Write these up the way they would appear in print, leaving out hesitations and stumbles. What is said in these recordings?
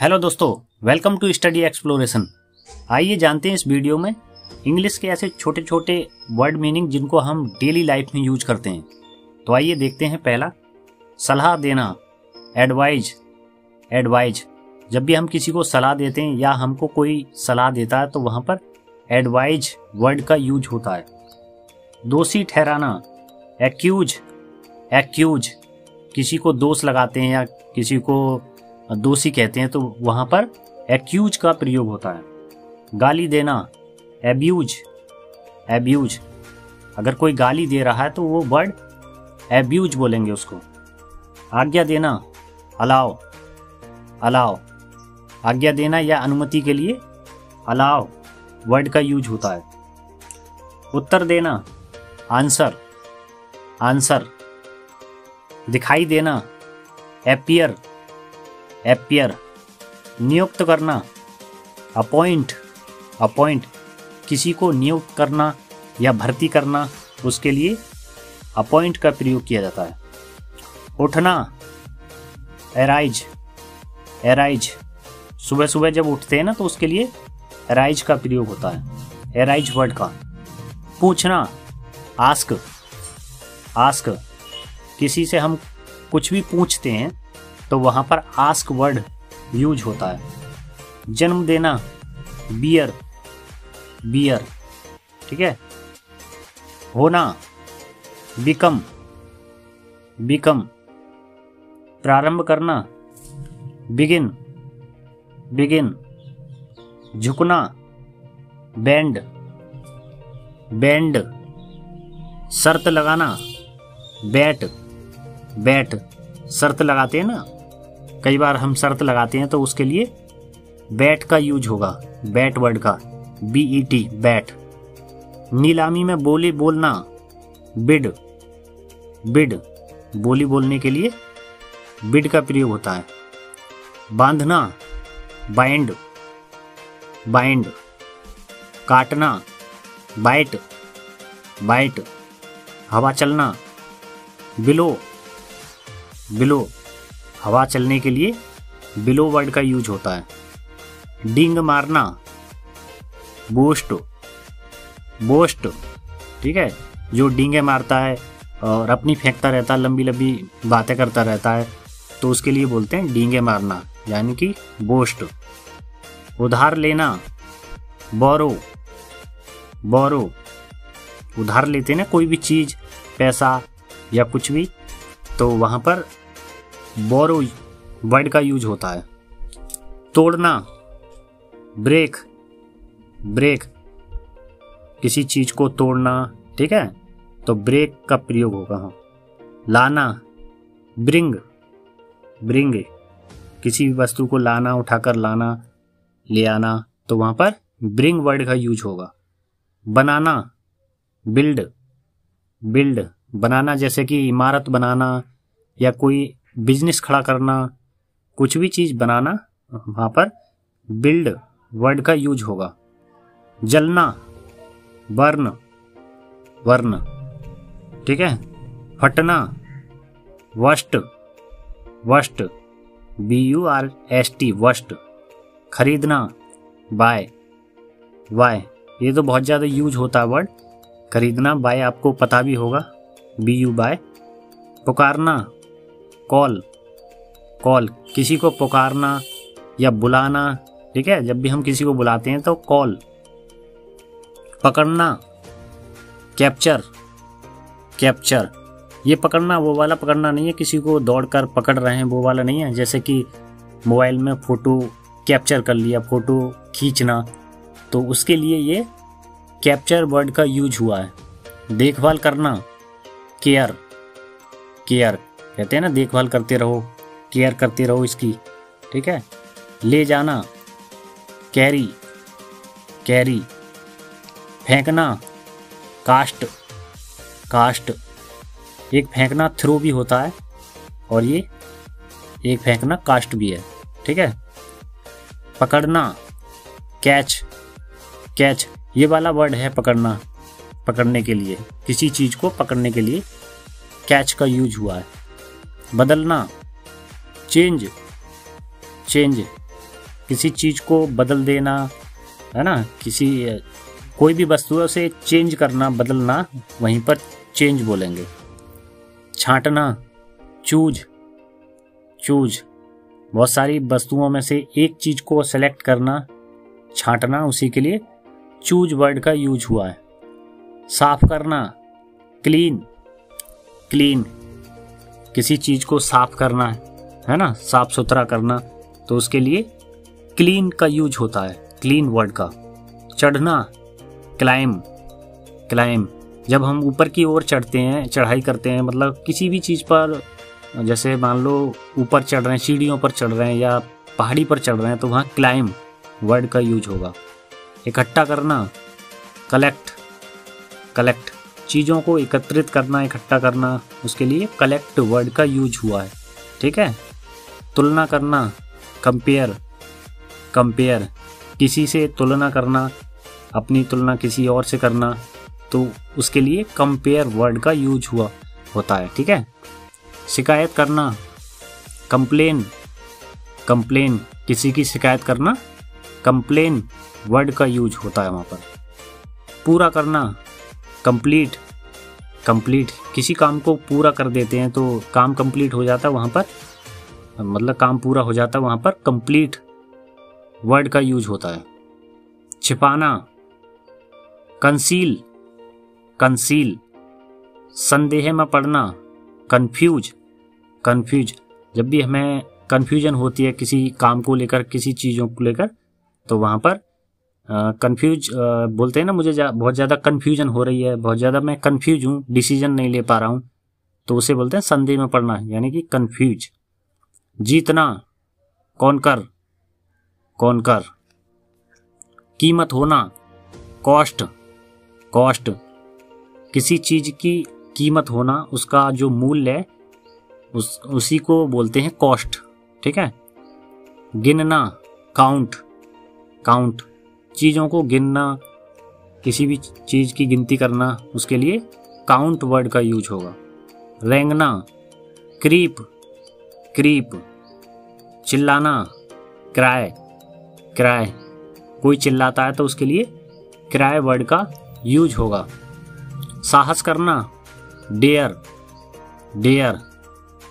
Hello दोस्तों, welcome to study exploration. आइए जानते हैं इस वीडियो में इंग्लिश के ऐसे छोटे छोटे वर्ड मीनिंग जिनको हम डेली लाइफ में यूज करते हैं। तो आइए देखते हैं। पहला, सलाह देना, एडवाइज। एडवाइज, जब भी हम किसी को सलाह देते हैं या हमको कोई सलाह देता है तो वहाँ पर एडवाइज वर्ड का यूज होता है। दोषी ठहराना, एक्यूज। एक्यूज, किसी को दोष लगाते हैं या किसी को दोषी कहते हैं तो वहाँ पर एक्यूज का प्रयोग होता है। गाली देना, एब्यूज। एब्यूज, अगर कोई गाली दे रहा है तो वो वर्ड एब्यूज बोलेंगे उसको। आज्ञा देना, अलाव। अलाव, आज्ञा देना या अनुमति के लिए अलाव वर्ड का यूज होता है। उत्तर देना, आंसर। आंसर, दिखाई देना, एपियर। एपियर, नियुक्त करना, अपॉइंट। अपॉइंट, किसी को नियुक्त करना या भर्ती करना, उसके लिए अपॉइंट का प्रयोग किया जाता है। उठना, एराइज। एराइज, सुबह सुबह जब उठते हैं ना तो उसके लिए एराइज का प्रयोग होता है, एराइज वर्ड का। पूछना, आस्क। आस्क, किसी से हम कुछ भी पूछते हैं तो वहाँ पर आस्क वर्ड यूज होता है। जन्म देना, बियर। बियर, ठीक है। होना, बिकम। बिकम, प्रारंभ करना, बिगिन। बिगिन, झुकना, बेंड। बेंड, शर्त लगाना, बैट। बैट, शर्त लगाते हैं ना, कई बार हम शर्त लगाते हैं तो उसके लिए बैट का यूज होगा, बैट वर्ड का, BET, बैट। नीलामी में बोली बोलना, बिड। बिड, बोली बोलने के लिए बिड का प्रयोग होता है। बांधना, बाइंड। बाइंड, काटना, बाइट। बाइट, हवा चलना, बिलो। बिलो, हवा चलने के लिए बिलो वर्ड का यूज होता है। डींग मारना, बोस्ट। बोस्ट, ठीक है, जो डींगे मारता है और अपनी फेंकता रहता है, लंबी लंबी बातें करता रहता है तो उसके लिए बोलते हैं डींगे मारना, यानी कि बोस्ट। उधार लेना, बोरो। बोरो, उधार लेते हैं ना कोई भी चीज़, पैसा या कुछ भी, तो वहाँ पर बोरो वर्ड का यूज होता है। तोड़ना, ब्रेक। ब्रेक, किसी चीज को तोड़ना, ठीक है, तो ब्रेक का प्रयोग होगा। हाँ। लाना, ब्रिंग। ब्रिंग, किसी भी वस्तु को लाना, उठाकर लाना, ले आना, तो वहाँ पर ब्रिंग वर्ड का यूज होगा। बनाना, बिल्ड। बिल्ड, बनाना जैसे कि इमारत बनाना या कोई बिजनेस खड़ा करना, कुछ भी चीज़ बनाना, वहाँ पर बिल्ड वर्ड का यूज होगा। जलना, बर्न। बर्न, ठीक है। फटना, वस्ट। वस्ट, BURST, वस्ट। खरीदना, बाय। बाय, ये तो बहुत ज़्यादा यूज होता है वर्ड, खरीदना, बाय, आपको पता भी होगा, BU, बाय। पुकारना, कॉल। कॉल, किसी को पुकारना या बुलाना, ठीक है, जब भी हम किसी को बुलाते हैं तो कॉल। पकड़ना, कैप्चर। कैप्चर, ये पकड़ना वो वाला पकड़ना नहीं है, किसी को दौड़कर पकड़ रहे हैं वो वाला नहीं है, जैसे कि मोबाइल में फ़ोटो कैप्चर कर लिया, फ़ोटो खींचना, तो उसके लिए ये कैप्चर वर्ड का यूज हुआ है। देखभाल करना, केयर। केयर, कहते हैं ना, देखभाल करते रहो, केयर करते रहो इसकी, ठीक है। ले जाना, कैरी। कैरी, फेंकना, कास्ट। कास्ट, एक फेंकना थ्रो भी होता है और ये एक फेंकना कास्ट भी है, ठीक है। पकड़ना, कैच। कैच, ये वाला वर्ड है पकड़ना, पकड़ने के लिए, किसी चीज़ को पकड़ने के लिए कैच का यूज हुआ है। बदलना, चेंज। चेंज, किसी चीज़ को बदल देना, है ना, किसी कोई भी वस्तुओं से चेंज करना, बदलना, वहीं पर चेंज बोलेंगे। छांटना, चूज, बहुत सारी वस्तुओं में से एक चीज़ को सेलेक्ट करना, छांटना, उसी के लिए चूज वर्ड का यूज हुआ है। साफ करना, क्लीन, किसी चीज़ को साफ करना है ना, साफ सुथरा करना, तो उसके लिए क्लीन का यूज होता है, क्लीन वर्ड का। चढ़ना, क्लाइम, जब हम ऊपर की ओर चढ़ते हैं, चढ़ाई करते हैं, मतलब किसी भी चीज़ पर, जैसे मान लो ऊपर चढ़ रहे हैं, सीढ़ियों पर चढ़ रहे हैं या पहाड़ी पर चढ़ रहे हैं, तो वहाँ क्लाइम वर्ड का यूज होगा। इकट्ठा करना, कलेक्ट, चीज़ों को एकत्रित करना, इकट्ठा करना, उसके लिए कलेक्ट वर्ड का यूज हुआ है, ठीक है। तुलना करना, कंपेयर, किसी से तुलना करना, अपनी तुलना किसी और से करना, तो उसके लिए कंपेयर वर्ड का यूज होता है, ठीक है। शिकायत करना, कंप्लेन, किसी की शिकायत करना, कंप्लेन वर्ड का यूज होता है वहाँ पर। पूरा करना, कंप्लीट, किसी काम को पूरा कर देते हैं तो काम कंप्लीट हो जाता है वहाँ पर, मतलब काम पूरा हो जाता है वहाँ पर, कंप्लीट वर्ड का यूज होता है। छिपाना, कंसील, संदेह में पड़ना, कंफ्यूज, जब भी हमें कन्फ्यूजन होती है किसी काम को लेकर, किसी चीज़ों को लेकर, तो वहाँ पर कंफ्यूज बोलते हैं ना, मुझे बहुत ज़्यादा कन्फ्यूजन हो रही है, बहुत ज़्यादा मैं कन्फ्यूज हूँ, डिसीजन नहीं ले पा रहा हूँ, तो उसे बोलते हैं संदेह में पड़ना, यानी कि कन्फ्यूज। जीतना, कॉन्कर, कीमत होना, कॉस्ट, किसी चीज़ की कीमत होना, उसका जो मूल्य है उसी को बोलते हैं कॉस्ट, ठीक है। गिनना, काउंट, चीज़ों को गिनना, किसी भी चीज़ की गिनती करना, उसके लिए काउंट वर्ड का यूज होगा। रेंगना, क्रीप, चिल्लाना, क्राय, कोई चिल्लाता है तो उसके लिए क्राय वर्ड का यूज होगा। साहस करना, डेयर,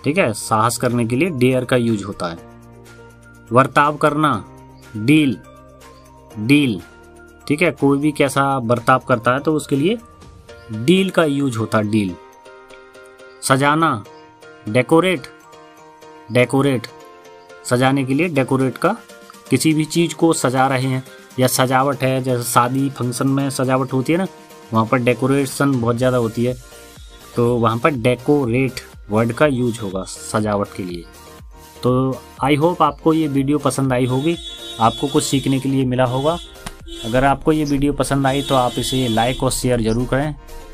ठीक है, साहस करने के लिए डेयर का यूज होता है। वर्ताव करना, डील, ठीक है, कोई भी कैसा बर्ताव करता है तो उसके लिए डील का यूज होता है, डील। सजाना, डेकोरेट, सजाने के लिए डेकोरेट का, किसी भी चीज़ को सजा रहे हैं या सजावट है, जैसे शादी फंक्शन में सजावट होती है ना, वहाँ पर डेकोरेशन बहुत ज़्यादा होती है, तो वहाँ पर डेकोरेट वर्ड का यूज होगा सजावट के लिए। तो आई होप आपको ये वीडियो पसंद आई होगी, आपको कुछ सीखने के लिए मिला होगा। अगर आपको ये वीडियो पसंद आई तो आप इसे लाइक और शेयर ज़रूर करें।